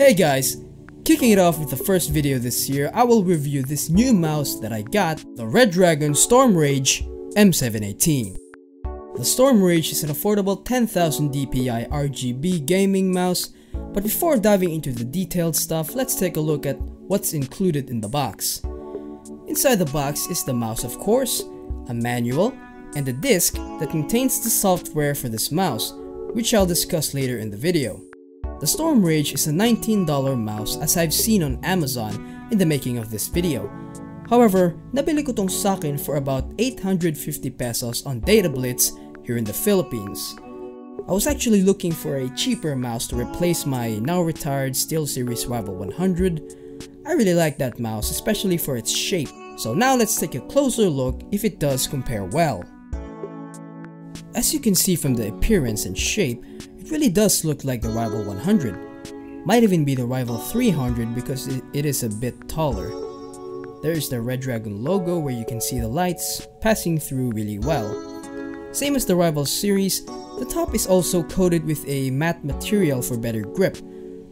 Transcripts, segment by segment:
Hey guys, kicking it off with the first video this year, I will review this new mouse that I got, the Redragon Stormrage M718. The Stormrage is an affordable 10,000 DPI RGB gaming mouse, but before diving into the detailed stuff, let's take a look at what's included in the box. Inside the box is the mouse of course, a manual, and a disk that contains the software for this mouse, which I'll discuss later in the video. The Stormrage is a $19 mouse as I've seen on Amazon in the making of this video. However, nabili ko tong sakin for about 850 pesos on Data Blitz here in the Philippines. I was actually looking for a cheaper mouse to replace my now retired SteelSeries Rival 100. I really like that mouse, especially for its shape. So now let's take a closer look if it does compare well. As you can see from the appearance and shape, it really does look like the Rival 100. Might even be the Rival 300 because it is a bit taller. There is the Redragon logo where you can see the lights passing through really well. Same as the Rival series, the top is also coated with a matte material for better grip.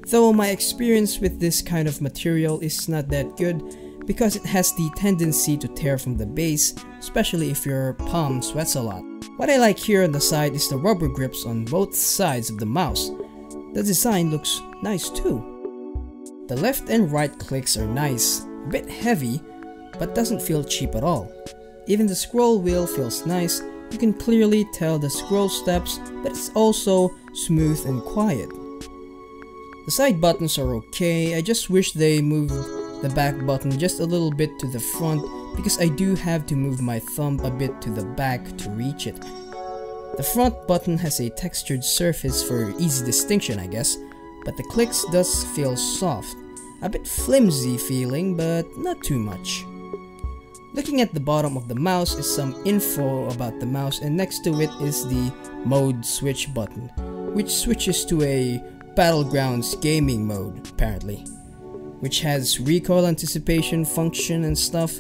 Though my experience with this kind of material is not that good because it has the tendency to tear from the base, especially if your palm sweats a lot. What I like here on the side is the rubber grips on both sides of the mouse. The design looks nice too. The left and right clicks are nice, a bit heavy, but doesn't feel cheap at all. Even the scroll wheel feels nice, you can clearly tell the scroll steps, but it's also smooth and quiet. The side buttons are okay, I just wish they moved the back button just a little bit to the front because I do have to move my thumb a bit to the back to reach it. The front button has a textured surface for easy distinction I guess, but the clicks does feel soft. A bit flimsy feeling, but not too much. Looking at the bottom of the mouse is some info about the mouse, and next to it is the mode switch button, which switches to a Battlegrounds gaming mode apparently, which has recoil anticipation function and stuff,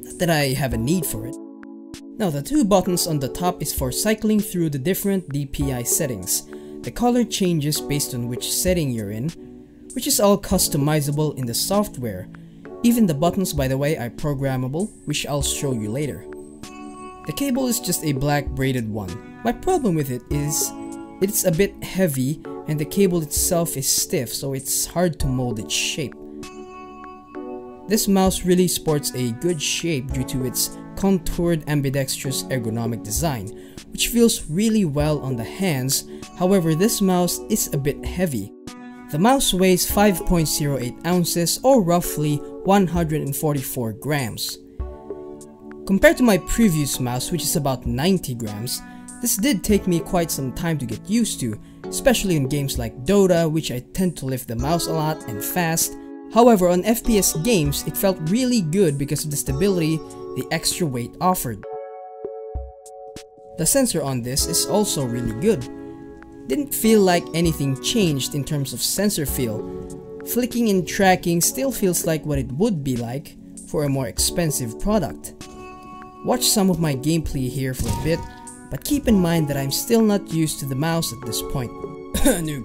not that I have a need for it. Now the two buttons on the top is for cycling through the different DPI settings. The color changes based on which setting you're in, which is all customizable in the software. Even the buttons by the way are programmable, which I'll show you later. The cable is just a black braided one. My problem with it is it's a bit heavy and the cable itself is stiff, so it's hard to mold its shape. This mouse really sports a good shape due to its contoured ambidextrous ergonomic design, which feels really well on the hands. However, this mouse is a bit heavy. The mouse weighs 5.08 ounces or roughly 144 grams. Compared to my previous mouse, which is about 90 grams, this did take me quite some time to get used to, especially in games like Dota, which I tend to lift the mouse a lot and fast. However, on FPS games, it felt really good because of the stability the extra weight offered. The sensor on this is also really good. Didn't feel like anything changed in terms of sensor feel. Flicking and tracking still feels like what it would be like for a more expensive product. Watch some of my gameplay here for a bit, but keep in mind that I'm still not used to the mouse at this point. Noob.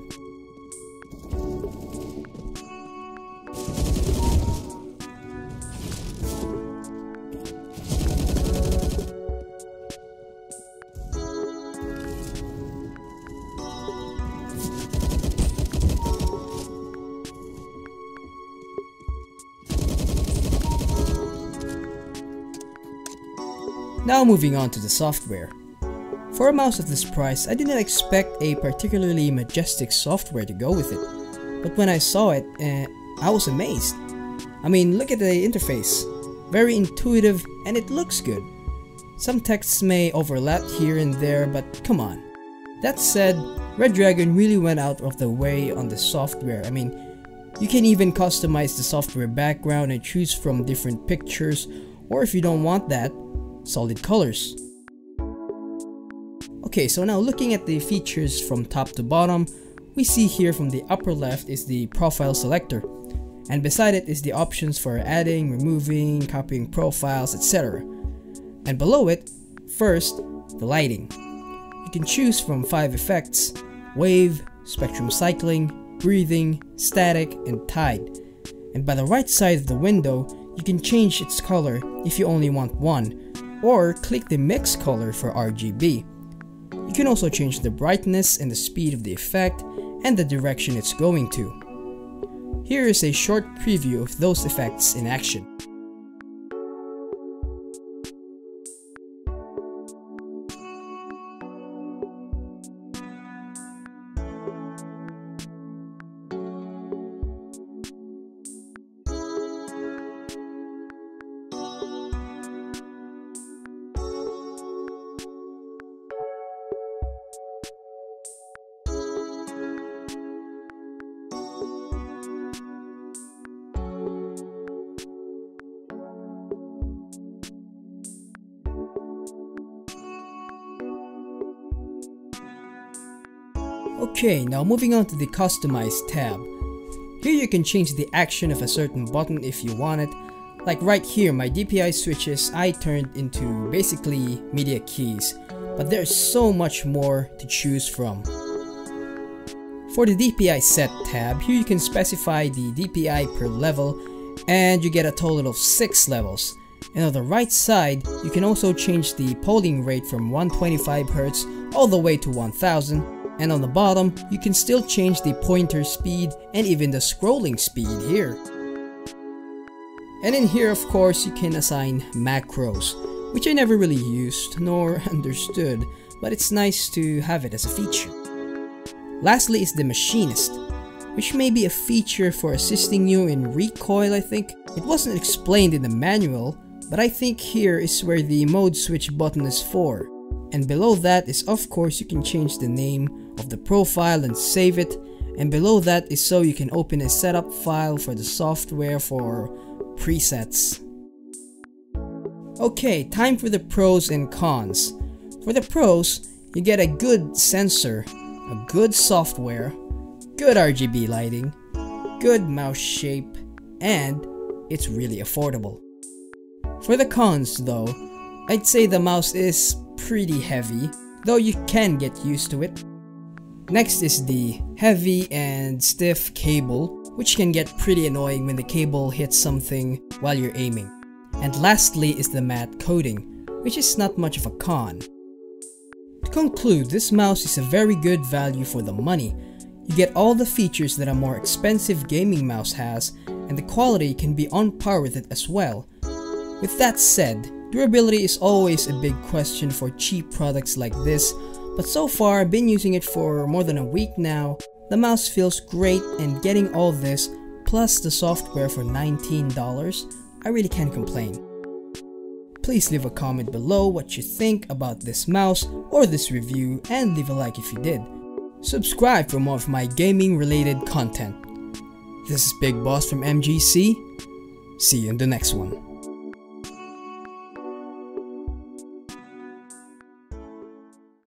Now moving on to the software. For a mouse of this price, I didn't expect a particularly majestic software to go with it, but when I saw it, I was amazed. I mean, look at the interface, very intuitive and it looks good. Some texts may overlap here and there, but come on. That said, Redragon really went out of the way on the software. I mean, you can even customize the software background and choose from different pictures, or if you don't want that, solid colors. Okay, so now looking at the features from top to bottom, we see here from the upper left is the profile selector, and beside it is the options for adding, removing, copying profiles, etc. And below it, first, the lighting. You can choose from 5 effects: wave, spectrum cycling, breathing, static, and tide. And by the right side of the window, you can change its color if you only want one, or click the mix color for RGB. You can also change the brightness and the speed of the effect and the direction it's going to. Here is a short preview of those effects in action. Okay, now moving on to the Customize tab. Here you can change the action of a certain button if you want it. Like right here, my DPI switches I turned into basically media keys, but there's so much more to choose from. For the DPI set tab, here you can specify the DPI per level, and you get a total of 6 levels. And on the right side, you can also change the polling rate from 125Hz all the way to 1000. And on the bottom, you can still change the pointer speed and even the scrolling speed here. And in here, of course, you can assign macros, which I never really used nor understood, but it's nice to have it as a feature. Lastly is the Machinist, which may be a feature for assisting you in recoil, I think. It wasn't explained in the manual, but I think here is where the mode switch button is for. And below that is, of course, you can change the name of the profile and save it. And below that is so you can open a setup file for the software for presets. Okay, time for the pros and cons. For the pros, you get a good sensor, a good software, good RGB lighting, good mouse shape, and it's really affordable. For the cons though, I'd say the mouse is pretty heavy, though you can get used to it. Next is the heavy and stiff cable, which can get pretty annoying when the cable hits something while you're aiming. And lastly is the matte coating, which is not much of a con. To conclude, this mouse is a very good value for the money. You get all the features that a more expensive gaming mouse has, and the quality can be on par with it as well. With that said, durability is always a big question for cheap products like this, but so far I've been using it for more than a week now. The mouse feels great, and getting all this plus the software for $19, I really can't complain. Please leave a comment below what you think about this mouse or this review, and leave a like if you did. Subscribe for more of my gaming related content. This is Big Boss from MGC. See you in the next one.